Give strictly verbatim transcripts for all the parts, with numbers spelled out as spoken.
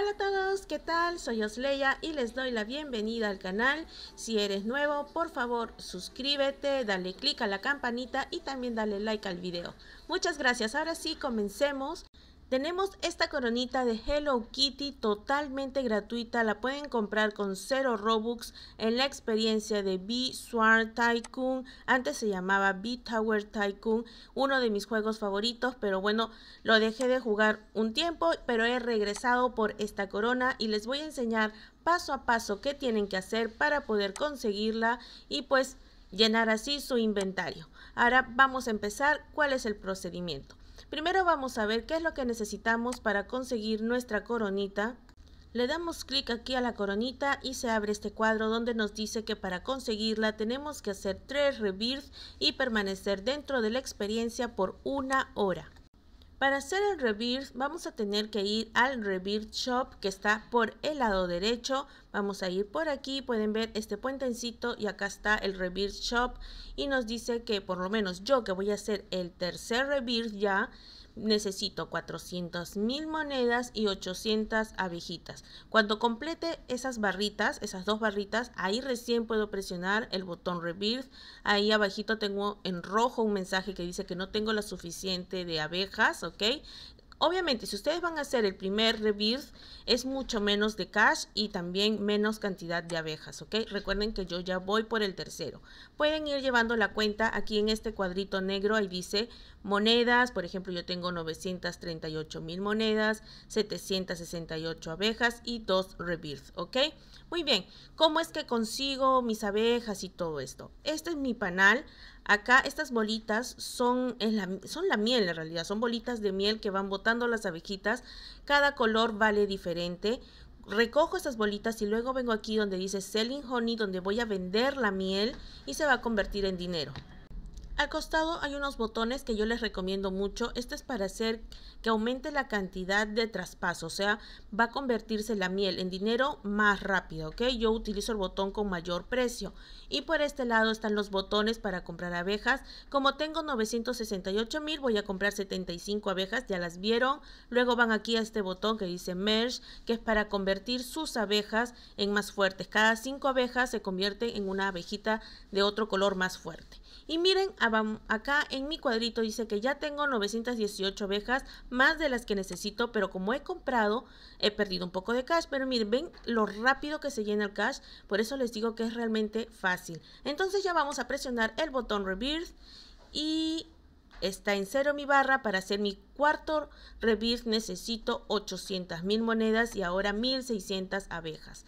Hola a todos, ¿qué tal? Soy Osleya y les doy la bienvenida al canal. Si eres nuevo, por favor suscríbete, dale click a la campanita y también dale like al video. Muchas gracias, ahora sí comencemos. Tenemos esta coronita de Hello Kitty totalmente gratuita, la pueden comprar con cero Robux en la experiencia de Bee Swarm Tycoon, antes se llamaba Bee Tower Tycoon, uno de mis juegos favoritos, pero bueno, lo dejé de jugar un tiempo, pero he regresado por esta corona y les voy a enseñar paso a paso qué tienen que hacer para poder conseguirla y pues llenar así su inventario. Ahora vamos a empezar, ¿cuál es el procedimiento? Primero vamos a ver qué es lo que necesitamos para conseguir nuestra coronita. Le damos clic aquí a la coronita y se abre este cuadro donde nos dice que para conseguirla tenemos que hacer tres Rebirth y permanecer dentro de la experiencia por una hora. Para hacer el Rebirth vamos a tener que ir al Rebirth Shop que está por el lado derecho. Vamos a ir por aquí, pueden ver este puentecito y acá está el Rebirth Shop y nos dice que por lo menos yo que voy a hacer el tercer Rebirth ya necesito cuatrocientas mil monedas y ochocientas abejitas. Cuando complete esas barritas, esas dos barritas, ahí recién puedo presionar el botón Rebirth. Ahí abajito tengo en rojo un mensaje que dice que no tengo la suficiente de abejas, ¿ok? Obviamente, si ustedes van a hacer el primer Rebirth, es mucho menos de cash y también menos cantidad de abejas, ¿ok? Recuerden que yo ya voy por el tercero. Pueden ir llevando la cuenta aquí en este cuadrito negro, ahí dice monedas, por ejemplo, yo tengo novecientas treinta y ocho mil monedas, setecientas sesenta y ocho abejas y dos Rebirth, ¿ok? Muy bien, ¿cómo es que consigo mis abejas y todo esto? Este es mi panal. Acá estas bolitas son, la, son la miel en realidad, son bolitas de miel que van botando las abejitas, cada color vale diferente. Recojo estas bolitas y luego vengo aquí donde dice Selling Honey, donde voy a vender la miel y se va a convertir en dinero. Al costado hay unos botones que yo les recomiendo mucho, esto es para hacer que aumente la cantidad de traspaso, o sea, va a convertirse la miel en dinero más rápido, ¿ok? Yo utilizo el botón con mayor precio y por este lado están los botones para comprar abejas, como tengo novecientas sesenta y ocho mil voy a comprar setenta y cinco abejas, ya las vieron, luego van aquí a este botón que dice Merge, que es para convertir sus abejas en más fuertes, cada cinco abejas se convierte en una abejita de otro color más fuerte. Y miren, acá en mi cuadrito dice que ya tengo novecientas dieciocho abejas, más de las que necesito, pero como he comprado, he perdido un poco de cash. Pero miren, ven lo rápido que se llena el cash, por eso les digo que es realmente fácil. Entonces ya vamos a presionar el botón Rebirth y está en cero mi barra. Para hacer mi cuarto Rebirth necesito ochocientas mil monedas y ahora mil seiscientas abejas.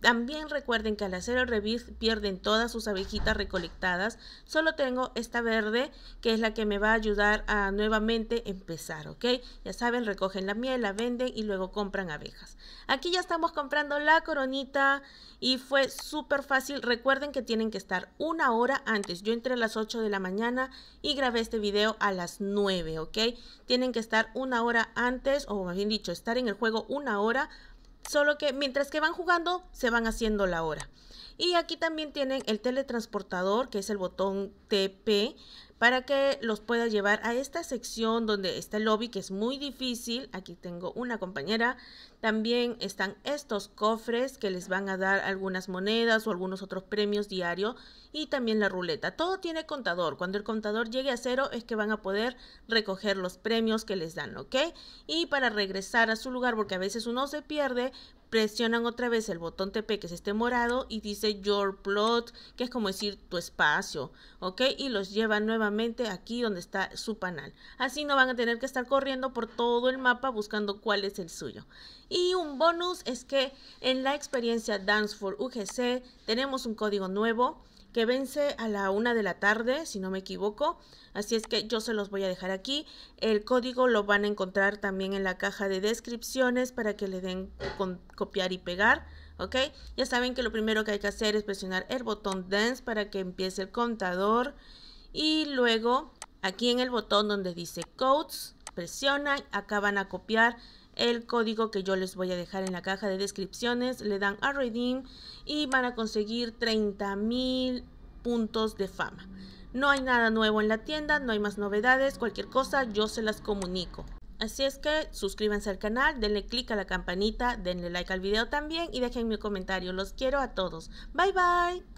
También recuerden que al hacer el Rebirth pierden todas sus abejitas recolectadas. Solo tengo esta verde que es la que me va a ayudar a nuevamente empezar, ¿ok? Ya saben, recogen la miel, la venden y luego compran abejas. Aquí ya estamos comprando la coronita y fue súper fácil. Recuerden que tienen que estar una hora antes. Yo entré a las ocho de la mañana y grabé este video a las nueve, ¿ok? Tienen que estar una hora antes, o más bien dicho, estar en el juego una hora antes. Solo que mientras que van jugando, se van haciendo la hora. Y aquí también tienen el teletransportador, que es el botón T P, para que los pueda llevar a esta sección donde está el lobby, que es muy difícil. Aquí tengo una compañera. También están estos cofres que les van a dar algunas monedas o algunos otros premios diarios. Y también la ruleta. Todo tiene contador. Cuando el contador llegue a cero es que van a poder recoger los premios que les dan, ¿ok? Y para regresar a su lugar, porque a veces uno se pierde, presionan otra vez el botón T P, que es este morado, y dice Your Plot, que es como decir tu espacio, ¿ok? Y los llevan nuevamente aquí donde está su panal. Así no van a tener que estar corriendo por todo el mapa buscando cuál es el suyo. Y un bonus es que en la experiencia Dance for U G C tenemos un código nuevo que vence a la una de la tarde, si no me equivoco, así es que yo se los voy a dejar aquí. El código lo van a encontrar también en la caja de descripciones para que le den con copiar y pegar, ¿ok? Ya saben que lo primero que hay que hacer es presionar el botón Dance para que empiece el contador y luego aquí en el botón donde dice Codes, presionan, acá van a copiar el código que yo les voy a dejar en la caja de descripciones, le dan a redeem y van a conseguir treinta mil puntos de fama. No hay nada nuevo en la tienda, no hay más novedades, cualquier cosa yo se las comunico. Así es que suscríbanse al canal, denle click a la campanita, denle like al video también y déjenme un comentario. Los quiero a todos. Bye bye.